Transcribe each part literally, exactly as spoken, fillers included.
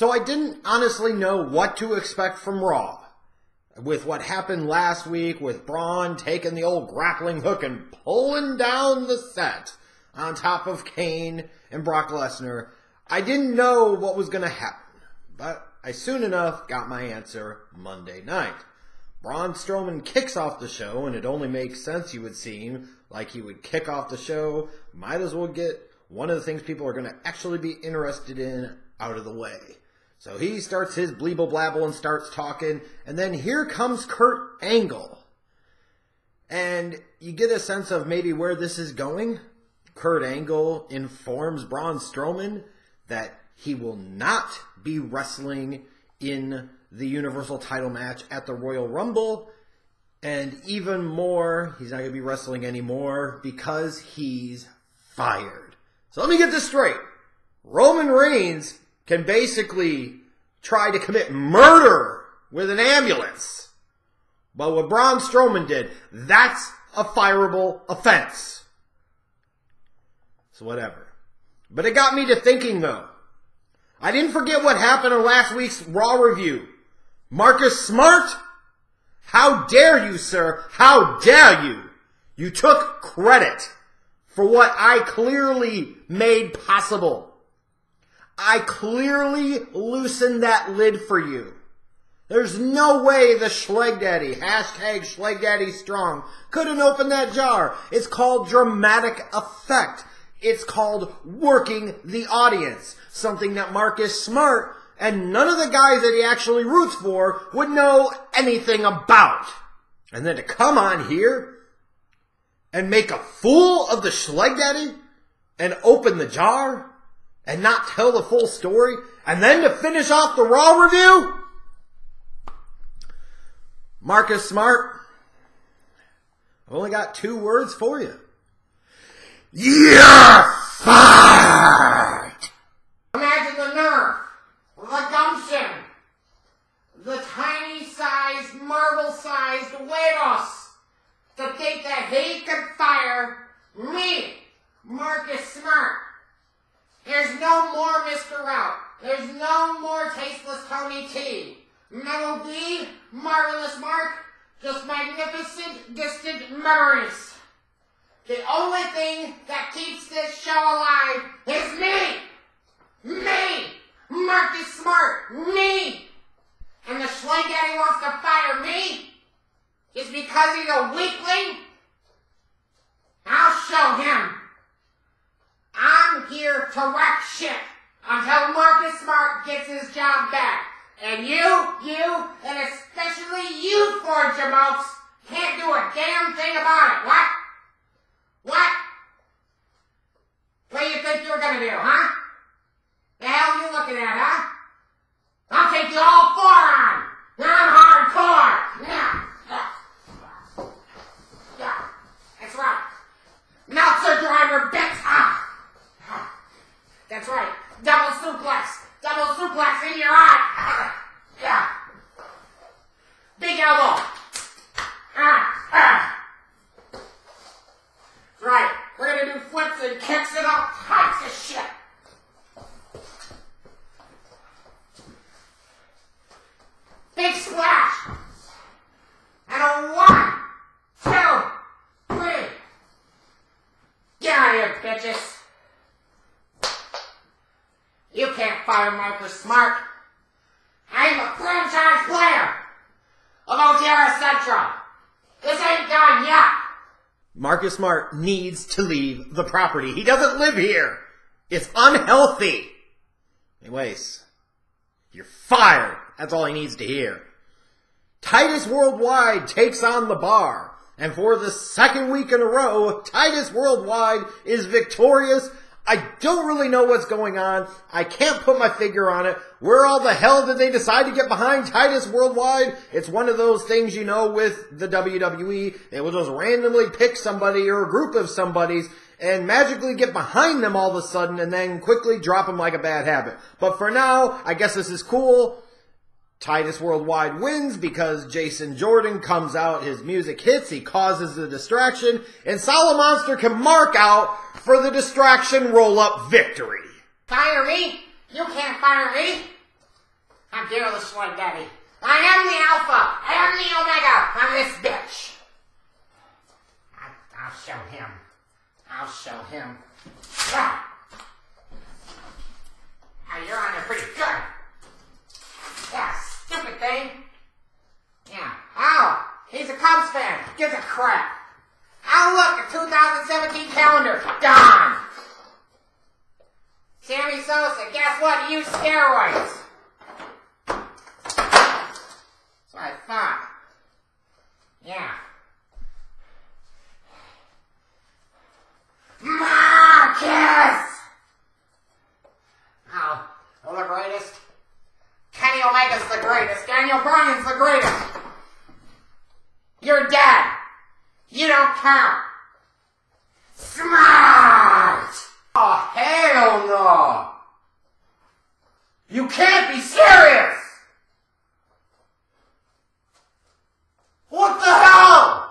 So I didn't honestly know what to expect from Raw. With what happened last week with Braun taking the old grappling hook and pulling down the set on top of Kane and Brock Lesnar, I didn't know what was going to happen, but I soon enough got my answer Monday night. Braun Strowman kicks off the show, and it only makes sense, you would seem, like he would kick off the show. Might as well get one of the things people are going to actually be interested in out of the way. So he starts his bleeble blabble and starts talking, and then here comes Kurt Angle. And you get a sense of maybe where this is going. Kurt Angle informs Braun Strowman that he will not be wrestling in the Universal title match at the Royal Rumble. And even more, he's not going to be wrestling anymore because he's fired. So let me get this straight. Roman Reigns can basically try to commit murder with an ambulance. But what Braun Strowman did, that's a fireable offense. So whatever. But it got me to thinking, though. I didn't forget what happened in last week's Raw review. Marcus Smart? How dare you, sir? How dare you? You took credit for what I clearly made possible. I clearly loosened that lid for you. There's no way the Schlegdaddy, hashtag Schlegdaddy strong, couldn't open that jar. It's called dramatic effect. It's called working the audience, something that Marcus Smart and none of the guys that he actually roots for would know anything about. And then to come on here and make a fool of the Schlegdaddy and open the jar and not tell the full story, and then to finish off the Raw review? Marcus Smart, I've only got two words for you. You're fired! Imagine the nerve, the gumption, the tiny-sized, marble-sized huevos to think that he could fire me, Marcus Smart. There's no more Mister Rout. There's no more tasteless Tony T. Metal D, Marvelous Mark, just magnificent, distant memories. The only thing that keeps this show alive is me! Me! Marcus Smart! Me! And the Schlegdaddy wants to fire me? It's because he's a weakling? I'll show him. I'm here to wreck shit until Marcus Smart gets his job back. And you, you, and especially you, Forge your mouths, can't do a damn thing about it. What? What? What do you think you're gonna do, huh? The hell you looking at, huh? I'll take you all four on! I'm hardcore! Yeah, yeah, yeah, that's right. Meltzer driver, bitch! Ah. That's right. Double suplex! Double suplex in your eye! Yeah. Big elbow! Ah, ah. Right, we're gonna do flips and kicks and all types of shit. Big splash. And a one, two, three. Get out of here, bitches. You can't fire Marcus Smart. I'm a franchise player of O T R S Central. This ain't done yet. Marcus Smart needs to leave the property. He doesn't live here. It's unhealthy. Anyways, you're fired. That's all he needs to hear. Titus Worldwide takes on the Bar. And for the second week in a row, Titus Worldwide is victorious. I don't really know what's going on. I can't put my finger on it. Where all the hell did they decide to get behind Titus Worldwide? It's one of those things, you know, with the W W E. They will just randomly pick somebody or a group of somebody's and magically get behind them all of a sudden and then quickly drop them like a bad habit. But for now, I guess this is cool. Titus Worldwide wins because Jason Jordan comes out, his music hits, he causes the distraction, and Solid Monster can mark out for the distraction roll-up victory. Fire me? You can't fire me. I'm here with Schlegdaddy. I am the Alpha. I am the Omega. I'm this bitch. I, I'll show him. I'll show him. Ah. Now you're on there pretty good. Yeah, stupid thing. Yeah. Ow! He's a Cubs fan. He gives a crap. Ow, look, the two thousand seventeen calendar. Done. Sammy Sosa, guess what? Use steroids. That's what I thought. Yeah. Marcus! Oh, well, the greatest. Kenny Omega's the greatest. Daniel Bryan's the greatest. You're dead. You don't count. Smart! Oh, hell no! You can't be serious! What the hell?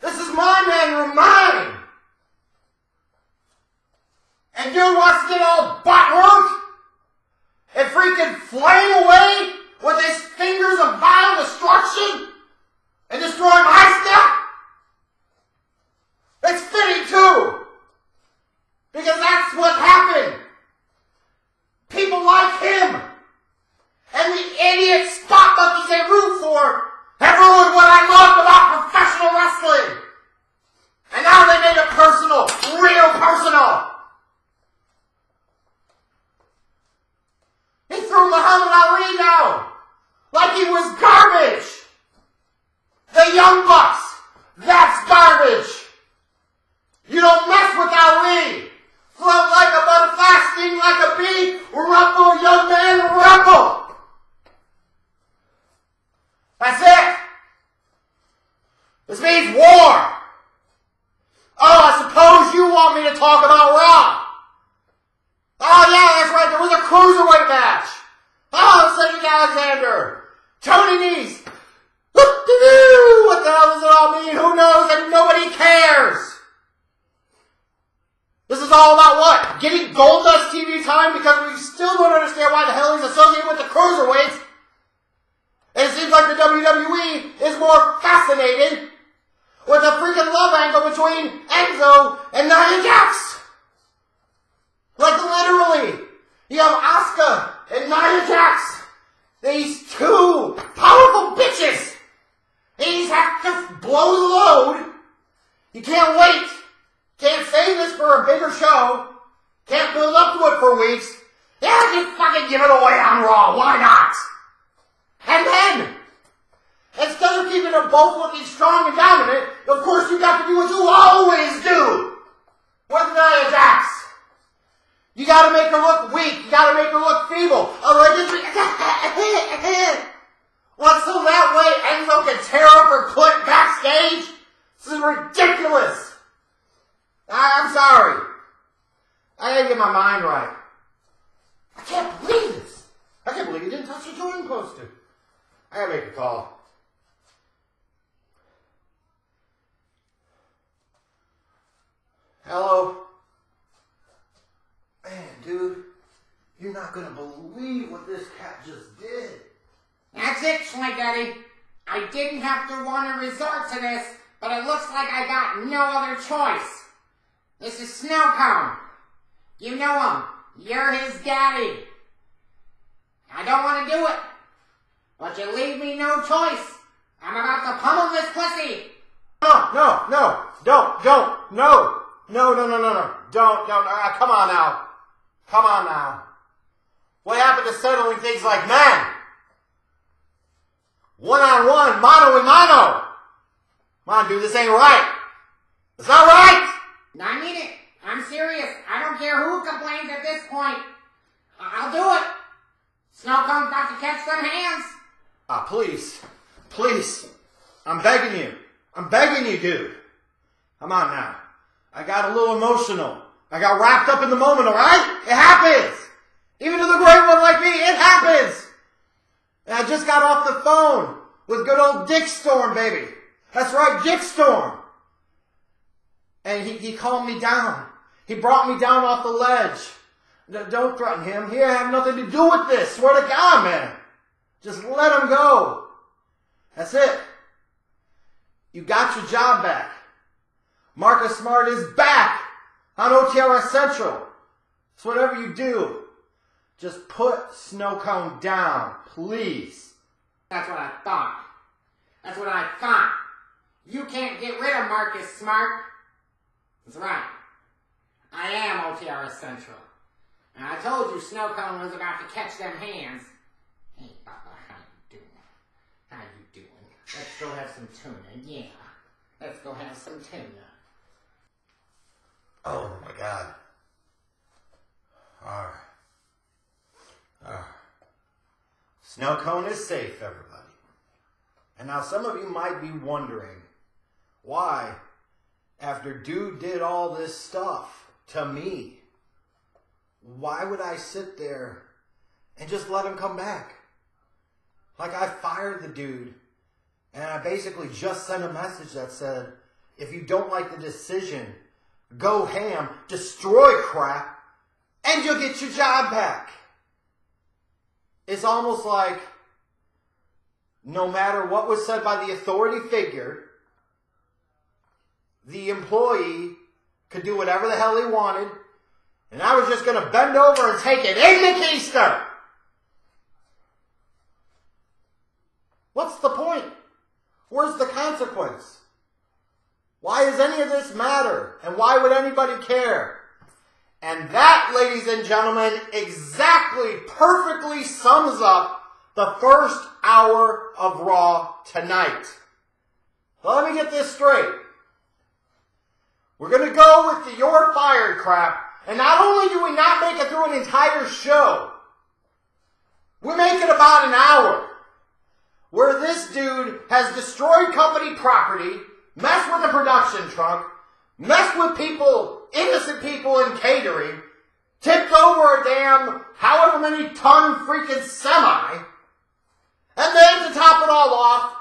This is my man room, mine! And you want to get all butt root? And freaking flying away with his fingers of vile destruction? And destroy my stuff? That's fitting too! Because that's what happened! People like him! And the idiot spot monkeys they root for have ruined what I loved about professional wrestling! And now they made it personal! Real personal! He threw Muhammad Ali now! Like he was garbage! The Young Bucks! That's garbage! You don't mess with Ali! Float like a butterfly, sting like a bee, rumble, young man, rumble! That's it! This means war! Oh, I suppose you want me to talk about Raw! Oh yeah, that's right, there was a cruiserweight match! Oh, Cedric Alexander! Tony Nese! What the hell does it all mean? Who knows? And nobody cares! This is all about what? Getting Goldust T V time because we still don't understand why the hell he's associated with the cruiserweights. And it seems like the W W E is more fascinated with a freaking love angle between Enzo and Nia Jax. Like literally, you have Asuka and Nia Jax. These two powerful bitches. These have to blow the load. You can't wait. Can't save this for a bigger show. Can't build up to it for weeks. Yeah, just fucking give it away on Raw. Why not? And then, instead of keeping them both looking strong and dominant, of course you got to do what you always do with Nia Jax. You got to make her look weak. You got to make her look feeble. Well, so that way Enzo can tear up her clit backstage? This is ridiculous! I, I'm sorry. I gotta get my mind right. I can't believe this! I can't believe you didn't touch your Jordan poster. I gotta make a call. Hello? Man, dude, you're not gonna believe what this cat just did. That's it, Schlegdaddy. I didn't have to want to resort to this, but it looks like I got no other choice. This is Snow Cone. You know him. You're his daddy. I don't want to do it, but you leave me no choice. I'm about to pummel this pussy. No, no, no, don't, don't, no, no, no, no, no, no, don't, don't, uh, come on now. Come on now. What happened to settling things like men? One-on-one, mano a mano. Come on, dude, this ain't right. It's not right. I mean it. I'm serious. I don't care who complains at this point. I'll do it. Snow Cone's got to catch some hands. Ah, oh, please. Please. I'm begging you. I'm begging you, dude. Come on now. I got a little emotional. I got wrapped up in the moment, alright? It happens. Even to the great one like me, it happens. And I just got off the phone with good old Dick Storm, baby. That's right, Dick Storm. And he, he calmed me down. He brought me down off the ledge. Don't threaten him. He have nothing to do with this. Swear to God, man. Just let him go. That's it. You got your job back. Marcus Smart is back on O T R S Central. So whatever you do, just put Snow Cone down, please. That's what I thought. That's what I thought. You can't get rid of Marcus Smart. That's right. I am O T R S Central. And I told you Snow Cone was about to catch them hands. Hey, Papa, how you doing? How you doing? Let's go have some tuna. Yeah. Let's go have some tuna. Oh, my God. All right. All right. Snow Cone is safe, everybody. And now some of you might be wondering why, after dude did all this stuff to me, why would I sit there and just let him come back? Like, I fired the dude, and I basically just sent a message that said, if you don't like the decision, go ham, destroy crap, and you'll get your job back. It's almost like, no matter what was said by the authority figure, the employee could do whatever the hell he wanted, and I was just going to bend over and take it in the keister. What's the point? Where's the consequence? Why does any of this matter? And why would anybody care? And that, ladies and gentlemen, exactly perfectly sums up the first hour of Raw tonight. Well, let me get this straight. We're going to go with the you're fired crap. And not only do we not make it through an entire show, we make it about an hour where this dude has destroyed company property, messed with the production trunk, messed with people, innocent people in catering, tipped over a damn however many ton freaking semi. And then, to top it all off,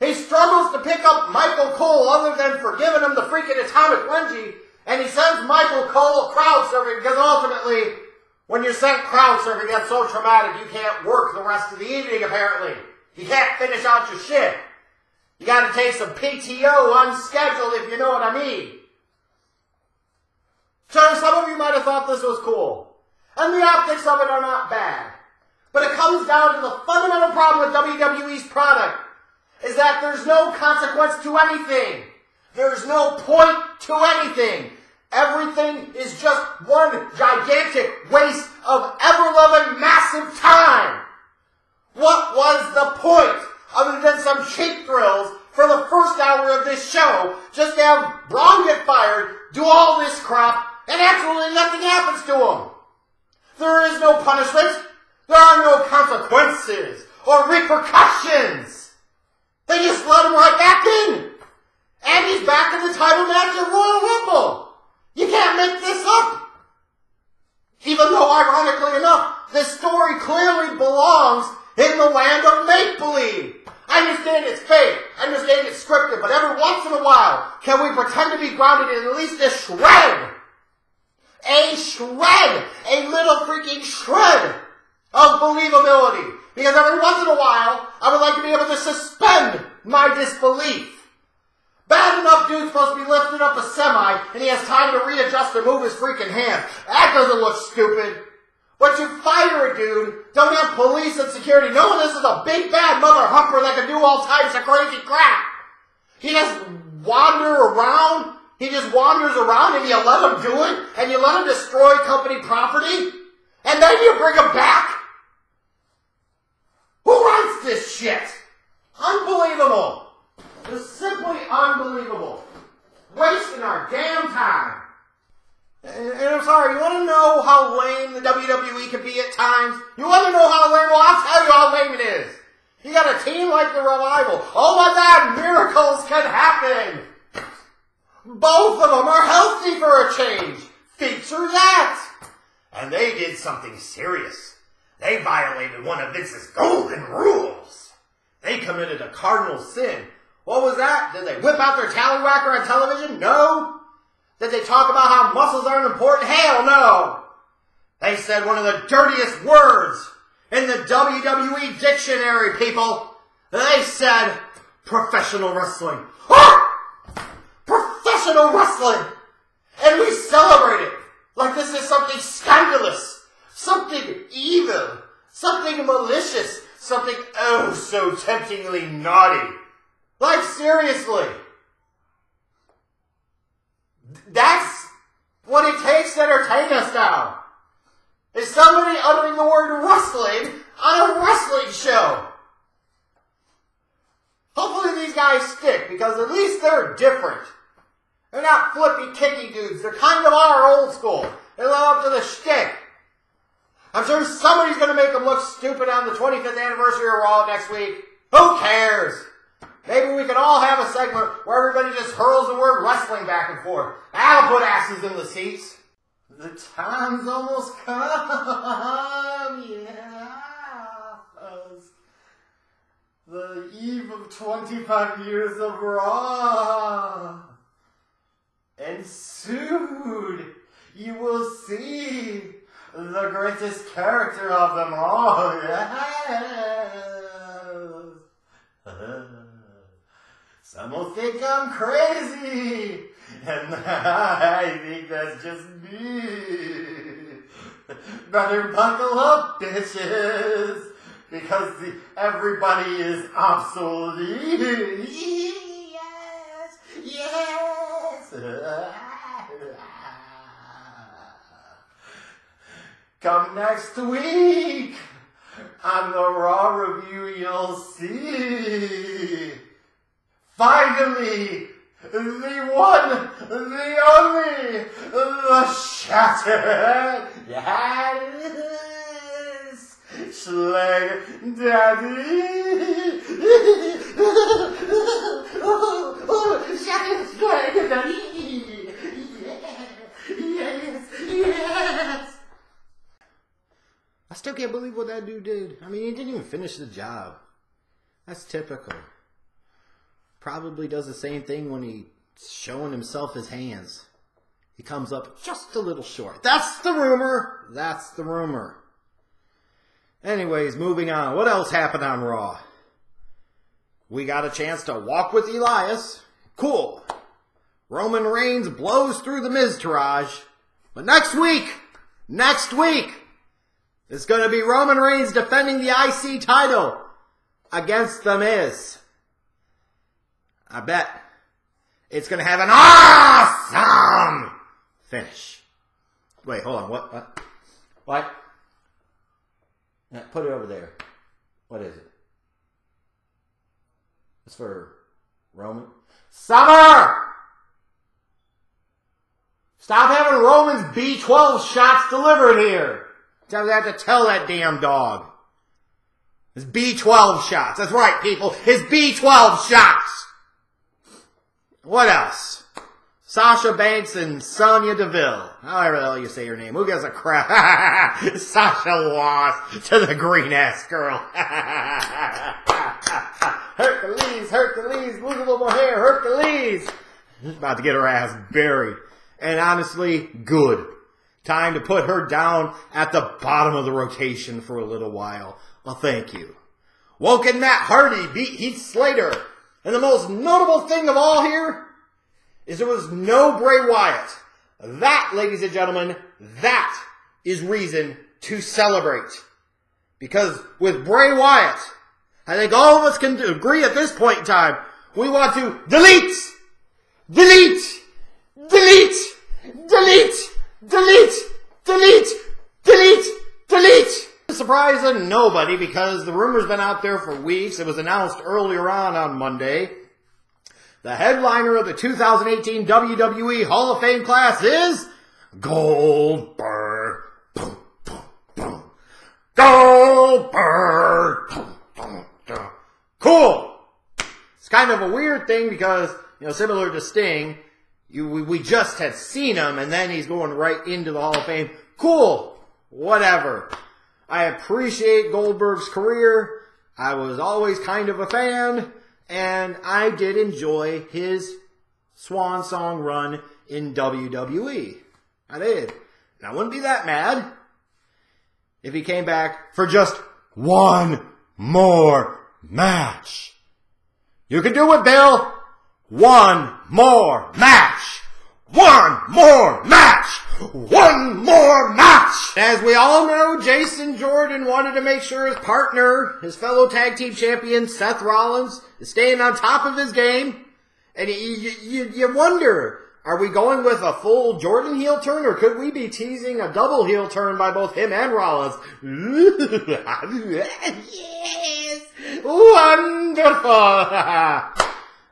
he struggles to pick up Michael Cole other than for giving him the freaking atomic lungie, and he sends Michael Cole crowd surfing because ultimately, when you're sent crowd surfing, that's so traumatic you can't work the rest of the evening, apparently. You can't finish out your shit. You gotta take some P T O unscheduled, if you know what I mean. Sure, some of you might have thought this was cool, and the optics of it are not bad. But it comes down to the fundamental problem with W W E's product is that there's no consequence to anything. There's no point to anything. Everything is just one gigantic waste of ever-loving massive time. What was the point other than some cheap thrills for the first hour of this show just to have Braun get fired, do all this crap, and absolutely nothing happens to him? There is no punishment. There are no consequences or repercussions. They just let him right back in. And he's back in the title match at Royal Rumble. You can't make this up. Even though, ironically enough, this story clearly belongs in the land of make-believe. I understand it's fake. I understand it's scripted. But every once in a while, can we pretend to be grounded in at least a shred? A shred. A little freaking shred of believability, because every once in a while, I would like to be able to suspend my disbelief. Bad enough dude's supposed to be lifting up a semi, and he has time to readjust and move his freaking hand. That doesn't look stupid. But you fire a dude, don't have police and security knowing this is a big bad mother humper that can do all types of crazy crap. He just wander around, he just wanders around, and you let him do it, and you let him destroy company property, and then you bring him back? Who runs this shit? Unbelievable. It's simply unbelievable. Wasting our damn time. And, and I'm sorry, you want to know how lame the W W E can be at times? You want to know how lame? Well, I'll tell you how lame it is. You got a team like The Revival. Oh my God, miracles can happen. Both of them are healthy for a change. Feature that. And they did something serious. They violated one of Vince's golden rules. They committed a cardinal sin. What was that? Did they whip out their tallywhacker on television? No. Did they talk about how muscles aren't important? Hell no. They said one of the dirtiest words in the W W E dictionary, people. They said professional wrestling. Professional wrestling! And we celebrate it like this is something scandalous, something evil, something malicious, something oh so temptingly naughty. Like, seriously. That's what it takes to entertain us now. Is somebody uttering the word wrestling on a wrestling show? Hopefully these guys stick, because at least they're different. They're not flippy, kicky dudes. They're kind of our old school. They live up to the shtick. I'm sure somebody's going to make them look stupid on the twenty-fifth anniversary of Raw next week. Who cares? Maybe we can all have a segment where everybody just hurls the word wrestling back and forth. That'll put asses in the seats. The time's almost come, yes. The eve of twenty-five years of Raw. And soon you will see the greatest character of them all, yes. Some will think I'm crazy, and I think that's just me. Better buckle up, bitches, because the, everybody is obsolete. Yes, yes. Come next week on the Raw Review, you'll see. Finally, the one, the only, the shattered, yes, Schlegdaddy. Oh, oh, shattered Schlegdaddy. Yes, yes. I still can't believe what that dude did. I mean, he didn't even finish the job. That's typical. Probably does the same thing when he's showing himself his hands. He comes up just a little short. That's the rumor. That's the rumor. Anyways, moving on. What else happened on Raw? We got a chance to walk with Elias. Cool. Roman Reigns blows through the Miztourage. But next week, next week, it's going to be Roman Reigns defending the I C title against The Miz. I bet it's going to have an awesome finish. Wait, hold on. What? What? What? No, put it over there. What is it? It's for Roman. Summer! Stop having Roman's B twelve shots delivered here. Sometimes I have to tell that damn dog. His B twelve shots. That's right, people. His B twelve shots. What else? Sasha Banks and Sonya Deville. However the hell you say your name. Who gives a crap? Sasha lost to the green-ass girl. Hercules, Hercules, lose a little more hair, Hercules. About to get her ass buried. And honestly, good. Time to put her down at the bottom of the rotation for a little while. Well, thank you. Woken Matt Hardy beat Heath Slater. And the most notable thing of all here is there was no Bray Wyatt. That, ladies and gentlemen, that is reason to celebrate. Because with Bray Wyatt, I think all of us can agree at this point in time, we want to delete, delete, delete, delete, delete, delete, delete, delete. Surprise to nobody, because the rumor's been out there for weeks. It was announced earlier on on Monday. The headliner of the two thousand eighteen W W E Hall of Fame class is Goldberg. Boom, boom, boom. Goldberg. Boom, boom, boom. Cool. It's kind of a weird thing because, you know, similar to Sting, you, we, we just had seen him, and then he's going right into the Hall of Fame. Cool. Whatever. I appreciate Goldberg's career. I was always kind of a fan, and I did enjoy his swan song run in W W E. I did. And I wouldn't be that mad if he came back for just one more match. You can do it, Bill. One more match. One more match. One more match. As we all know, Jason Jordan wanted to make sure his partner, his fellow tag team champion, Seth Rollins, is staying on top of his game. And you, you, you wonder, are we going with a full Jordan heel turn, or could we be teasing a double heel turn by both him and Rollins? Yes! Wonderful!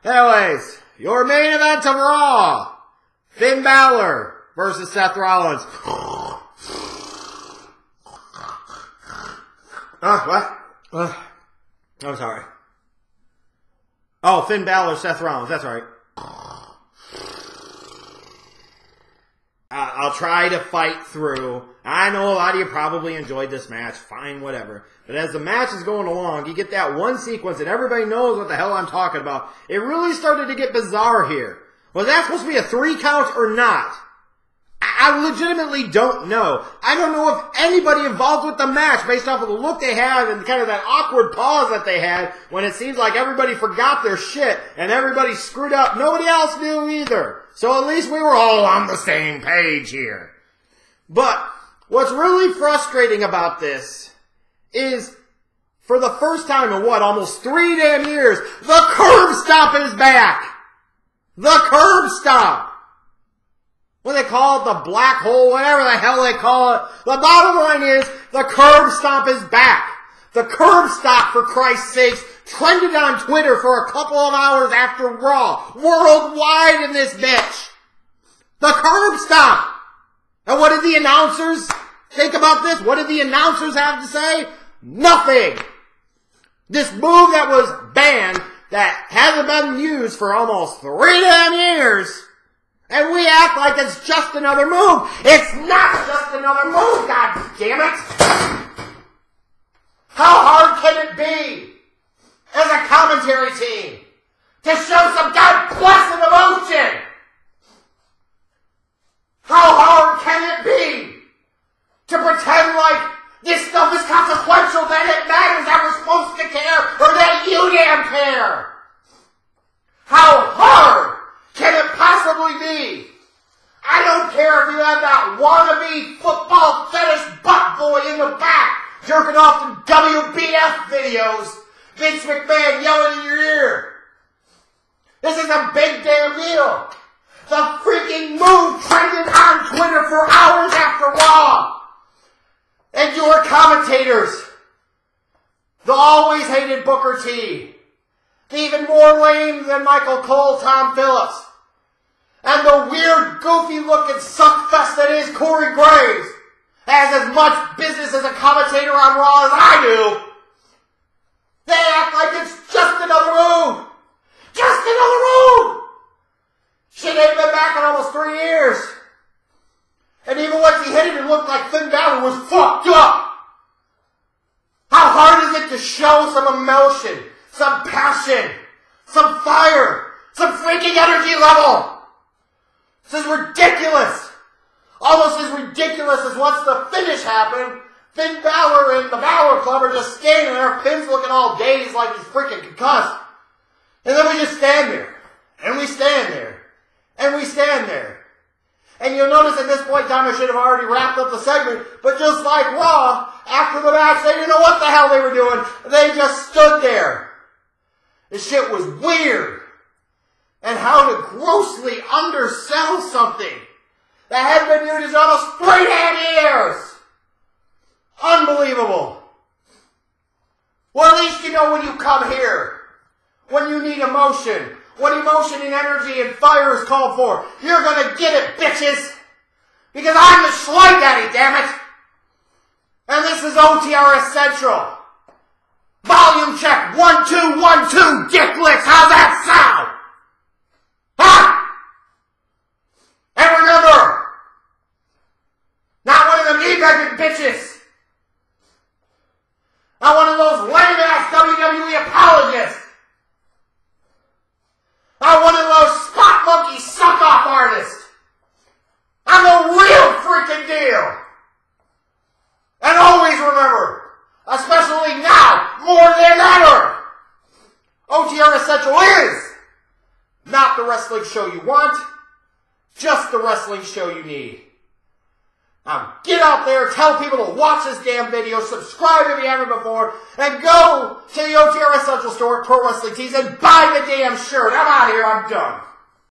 Anyways, your main event of Raw, Finn Balor versus Seth Rollins. Uh, what? Uh, I'm sorry. Oh, Finn Balor, Seth Rollins, that's right. I'll try to fight through. I know a lot of you probably enjoyed this match. Fine, whatever. But as the match is going along, you get that one sequence and everybody knows what the hell I'm talking about. It really started to get bizarre here. Was that supposed to be a three count or not? I legitimately don't know. I don't know if anybody involved with the match, based off of the look they had and kind of that awkward pause that they had when it seems like everybody forgot their shit and everybody screwed up. Nobody else knew either. So at least we were all on the same page here. But what's really frustrating about this is, for the first time in what, almost three damn years, the curb stop is back! The curb stop! What do they call it? The black hole, whatever the hell they call it. The bottom line is, the curb stop is back! The curb stop, for Christ's sakes, trended on Twitter for a couple of hours after Raw. Worldwide in this bitch. The curb stop. And what did the announcers think about this? What did the announcers have to say? Nothing. This move that was banned, that hasn't been used for almost three damn years, and we act like it's just another move. It's not just another move, god damn it. How hard can it be, as a commentary team, to show some god blessed emotion? How hard can it be to pretend like this stuff is consequential, that it matters, that we're supposed to care, or that you damn care? How hard can it possibly be? I don't care if you have that wannabe football fetish butt boy in the back, jerking off to W B F videos, Vince McMahon yelling in your ear. This is a big damn deal. The freaking move trended on Twitter for hours after Raw. And your commentators, the always hated Booker T, the even more lame than Michael Cole, Tom Phillips, and the weird, goofy-looking suckfest that is Corey Graves, has as much business as a commentator on Raw as I do. They act like it's just another move! Just another move! Shit ain't been back in almost three years. And even once he hit it, it looked like Finn Balor was fucked up! How hard is it to show some emotion, some passion, some fire, some freaking energy level? This is ridiculous! Almost as ridiculous as once the finish happened, Finn Balor and the Balor Club are just standing there. Finn's looking all dazed like he's freaking concussed. And then we just stand there. And we stand there. And we stand there. And you'll notice at this point in time, I should have already wrapped up the segment. But just like Raw, after the match, they didn't know what the hell they were doing. They just stood there. This shit was weird. And how to grossly undersell something that had been viewed as almost three damn years. Unbelievable. Well, at least you know when you come here, when you need emotion, when emotion and energy and fire is called for, you're going to get it, bitches. Because I'm the Schlegdaddy, damn it. And this is O T R S Central. Volume check. One, two, one, two. Dick licks. How's that sound? Huh? And remember, not one of them knee-begging bitches. Not one of those lame-ass W W E apologists. Not one of those spot monkey suck-off artists. I'm the real freaking deal. And always remember. Central is not the wrestling show you want, just the wrestling show you need. Now get out there, tell people to watch this damn video, subscribe if you haven't before, and go to the O T R S Central store at Pro Wrestling Tees and buy the damn shirt. I'm out of here, I'm done.